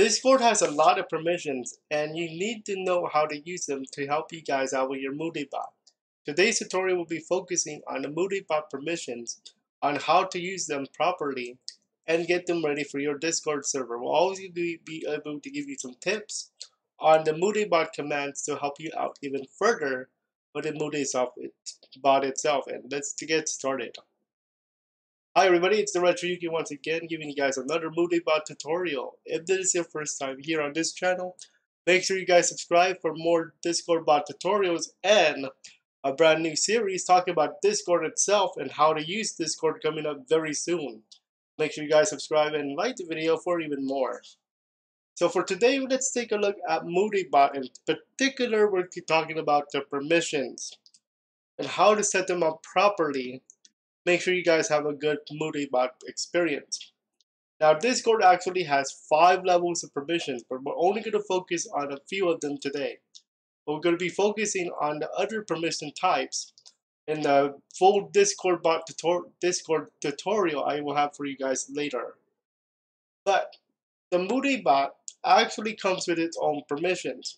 Discord has a lot of permissions, and you need to know how to use them to help you guys out with your Mudae Bot. Today's tutorial will be focusing on the Mudae Bot permissions, on how to use them properly, and get them ready for your Discord server. We'll always be able to give you some tips on the Mudae Bot commands to help you out even further with the Mudae Bot itself. And let's get started. Hi everybody, it's the RetroYuuki once again, giving you guys another Mudae Bot tutorial. If this is your first time here on this channel, make sure you guys subscribe for more Discord bot tutorials and a brand new series talking about Discord itself and how to use Discord coming up very soon. Make sure you guys subscribe and like the video for even more. So for today, let's take a look at Mudae Bot. In particular, we're talking about the permissions and how to set them up properly. Make sure you guys have a good Mudae Bot experience. Now, Discord actually has 5 levels of permissions, but we're only going to focus on a few of them today. We're going to be focusing on the other permission types in the full Discord bot tutorial I will have for you guys later. But the Mudae Bot actually comes with its own permissions,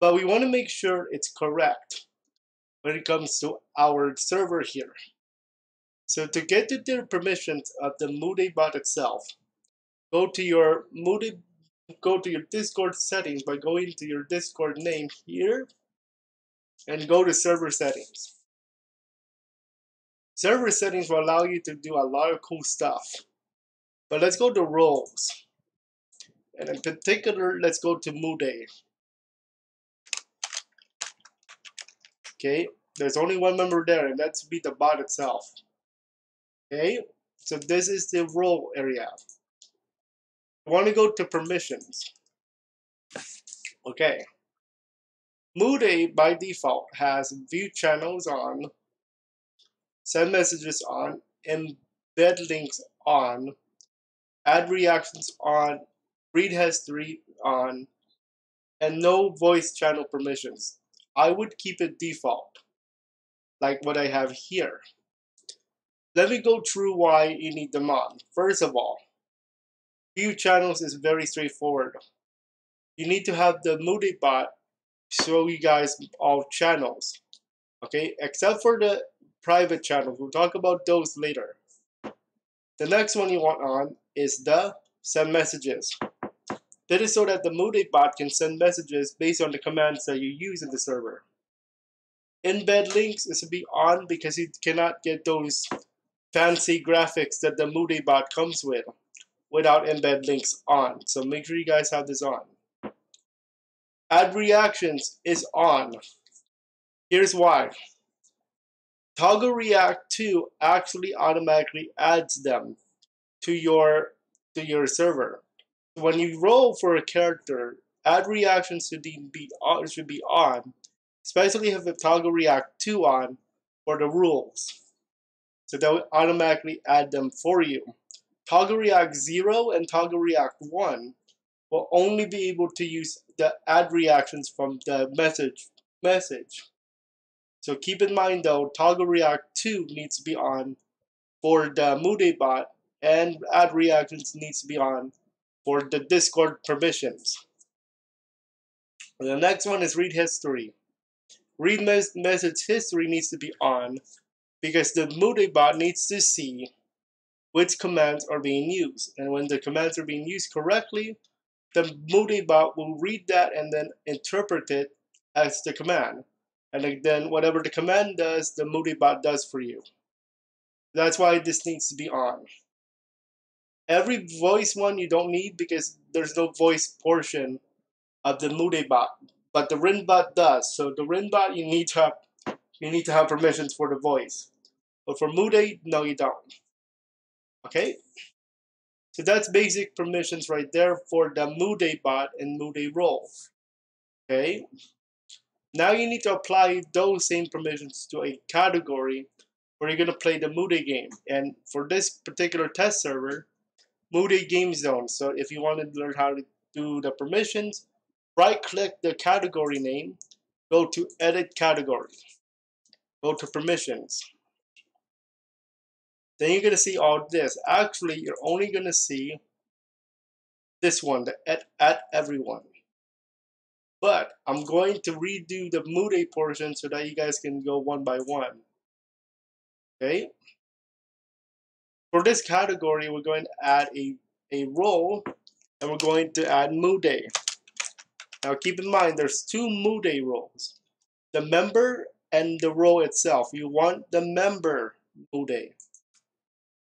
but we want to make sure it's correct when it comes to our server here. So to get to the permissions of the Mudae Bot itself, go to your Discord settings by going to your Discord name here and go to server settings. Server settings will allow you to do a lot of cool stuff. But let's go to roles. And in particular, let's go to Mudae. Okay, there's only one member there, and that's be the bot itself. Okay, so this is the role area. I want to go to permissions. Okay, Mudae by default has view channels on, send messages on, embed links on, add reactions on, read history on, and no voice channel permissions. I would keep it default, like what I have here. Let me go through why you need them on. First of all, view channels is very straightforward. You need to have the Mudae Bot show you guys all channels, okay? Except for the private channels. We'll talk about those later. The next one you want on is the send messages. That is so that the Mudae Bot can send messages based on the commands that you use in the server. Embed links is to be on because you cannot get those fancy graphics that the Mudae Bot comes with without embed links on. So make sure you guys have this on. Add reactions is on. Here's why. Toggle React 2 actually automatically adds them to your server. When you roll for a character, add reactions should be on, especially if the Toggle React 2 on for the rules. So that will automatically add them for you. Toggle React 0 and Toggle React 1 will only be able to use the add reactions from the message. So keep in mind though, Toggle React 2 needs to be on for the Mudae Bot, and add reactions needs to be on for the Discord permissions. The next one is read history. Read message history needs to be on because the Mudae Bot needs to see which commands are being used. And when the commands are being used correctly, the Mudae Bot will read that and then interpret it as the command. And then whatever the command does, the Mudae Bot does for you. That's why this needs to be on. Every voice one you don't need because there's no voice portion of the Mudae Bot, but the Rinbot does. So the Rinbot you need to have permissions for the voice, but for Mudae, no, you don't. Okay, so that's basic permissions right there for the Mudae Bot and Mudae role. Okay, now you need to apply those same permissions to a category where you're gonna play the Mudae game, and for this particular test server, Mudae game zone. So if you want to learn how to do the permissions, right click the category name, go to edit category, go to permissions. Then you're going to see all this. Actually, you're only going to see this one, the at everyone. But I'm going to redo the Mudae portion so that you guys can go one by one. Okay. For this category, we're going to add a role, and we're going to add Mudae. Now keep in mind, there's two Mudae roles, the member and the role itself. You want the member Mudae.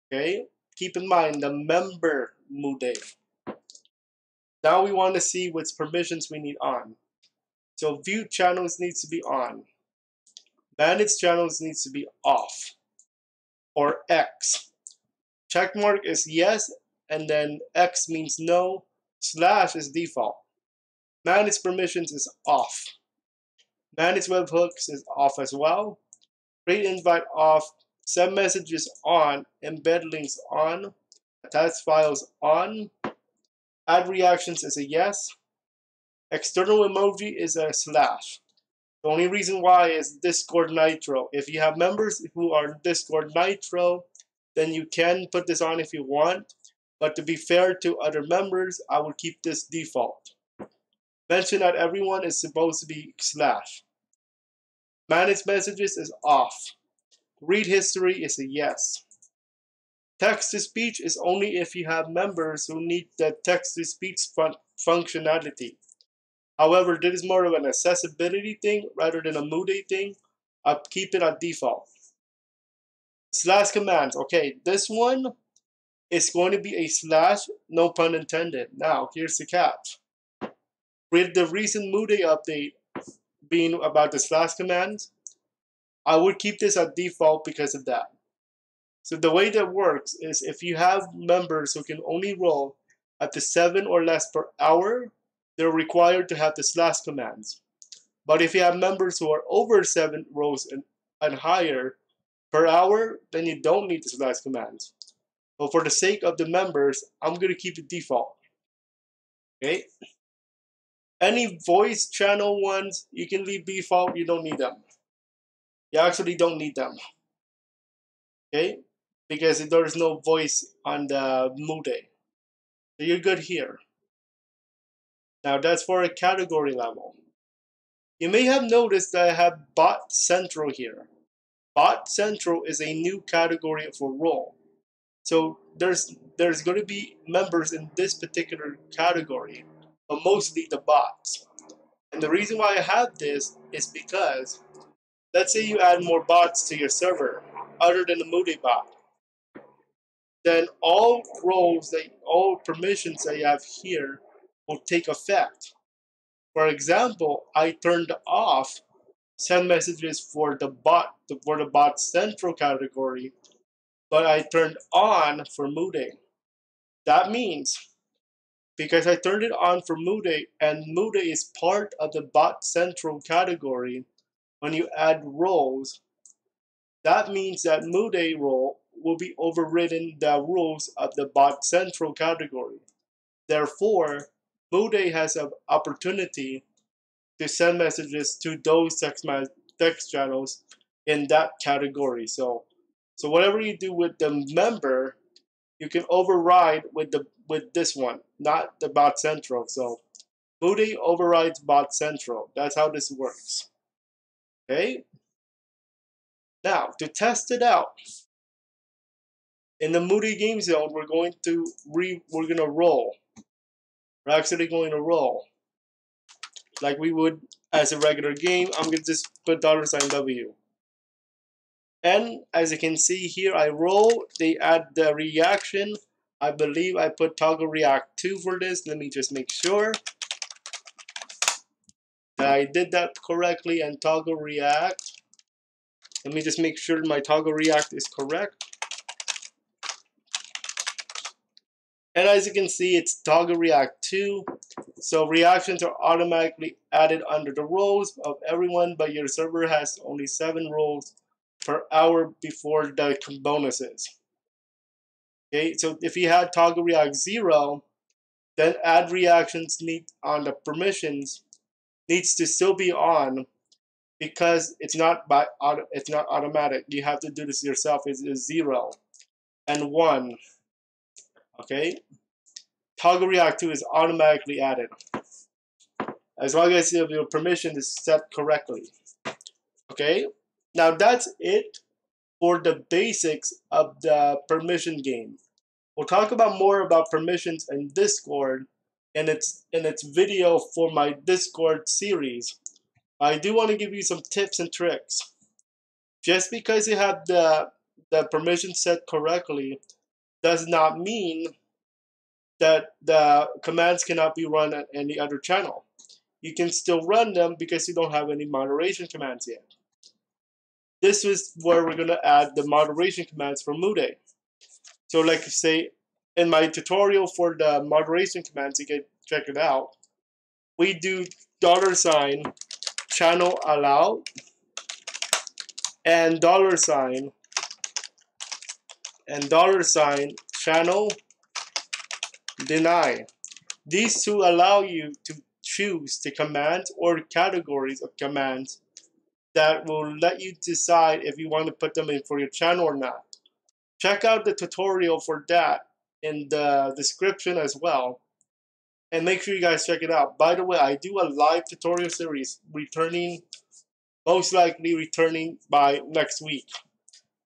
Okay, keep in mind the member Mudae. Now we want to see which permissions we need on. So view channels needs to be on. Manage channels needs to be off or X. Checkmark is yes, and then X means no, / is default. Manage permissions is off. Manage webhooks is off as well. Create invite off. Send messages on. Embed links on. Attach files on. Add reactions is a yes. External emoji is a /. The only reason why is Discord Nitro. If you have members who are Discord Nitro, then you can put this on if you want. But to be fair to other members, I would keep this default. Mention that everyone is supposed to be /. Manage messages is off. Read history is a yes. Text to speech is only if you have members who need the text to speech functionality. However, this is more of an accessibility thing rather than a Mudae thing. I'll keep it at default. / commands. Okay, this one is going to be a /, no pun intended. Now, here's the catch. With the recent Mudae update being about the / commands, I would keep this at default because of that. So the way that works is if you have members who can only roll up to 7 or less per hour, they're required to have the / commands. But if you have members who are over 7 rolls and higher per hour, then you don't need the / commands. But for the sake of the members, I'm going to keep it default. Okay. Any voice channel ones, you can leave default, you don't need them. You actually don't need them. Okay? Because there is no voice on the Mudae. So you're good here. Now that's for a category level. You may have noticed that I have Bot Central here. Bot Central is a new category for role. So there's going to be members in this particular category, but mostly the bots. And the reason why I have this is because, let's say you add more bots to your server, other than the Mudae bot. Then all roles, all permissions that you have here will take effect. For example, I turned off send messages for the bot central category, but I turned on for Mudae. That means, because I turned it on for Mudae, and Mudae is part of the bot central category, when you add roles, that means that Mudae role will be overridden the rules of the bot central category. Therefore, Mudae has an opportunity to send messages to those text channels in that category. So whatever you do with the member, you can override with this one, not the bot central. So Mudae overrides bot central. That's how this works. Okay. Now to test it out in the Mudae game zone, we're going to roll. We're actually going to roll like we would as a regular game. I'm gonna just put $W. And as you can see here, I roll. They add the reaction. I believe I put Toggle React 2 for this. Let me just make sure that I did that correctly, and Toggle React. Let me just make sure my Toggle React is correct. And as you can see, it's Toggle React 2. So reactions are automatically added under the roles of everyone, but your server has only 7 roles per hour before the bonuses. Okay, so if you had Toggle React 0, then add reactions need on the permissions needs to still be on, because it's not automatic. You have to do this yourself. It's 0 and 1. Okay, Toggle React 2 is automatically added, as long as you have your permission to set correctly. Okay, now that's it for the basics of the permission game. We'll talk about more about permissions in Discord in its video for my Discord series. I do want to give you some tips and tricks. Just because you have the permission set correctly does not mean that the commands cannot be run at any other channel. You can still run them because you don't have any moderation commands yet. This is where we're going to add the moderation commands for Mudae. So like say in my tutorial for the moderation commands, you can check it out. We do $channel allow and $channel deny. These two allow you to choose the commands or categories of commands that will let you decide if you want to put them in for your channel or not. Check out the tutorial for that in the description as well, and make sure you guys check it out. By the way, I do a live tutorial series returning, most likely returning by next week.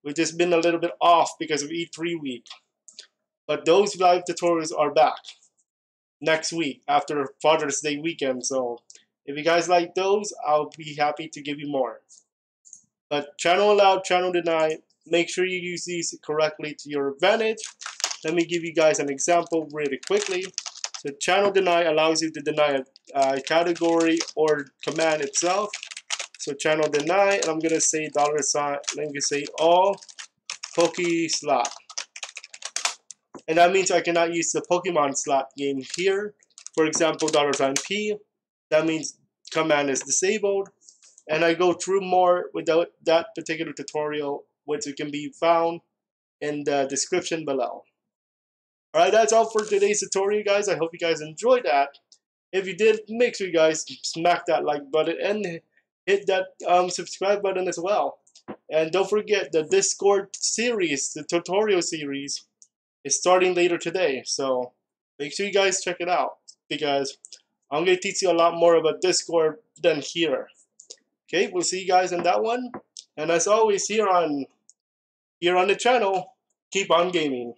We've just been a little bit off because of E3 week, but those live tutorials are back next week after Father's Day weekend. So if you guys like those, I'll be happy to give you more. But channel allow, channel deny, make sure you use these correctly to your advantage. Let me give you guys an example really quickly. So channel deny allows you to deny a category or command itself. So channel deny, and I'm gonna say $ sign, let me say all Poké slot. And that means I cannot use the Pokemon slot game here. For example, $P. That means command is disabled. And I go through more without that particular tutorial, which can be found in the description below. Alright, that's all for today's tutorial, guys. I hope you guys enjoyed that. If you did, make sure you guys smack that like button and hit that subscribe button as well. And don't forget the Discord series, the tutorial series, is starting later today, so make sure you guys check it out, because I'm going to teach you a lot more about Discord than here. Okay, we'll see you guys in that one. And as always, here on the channel, keep on gaming.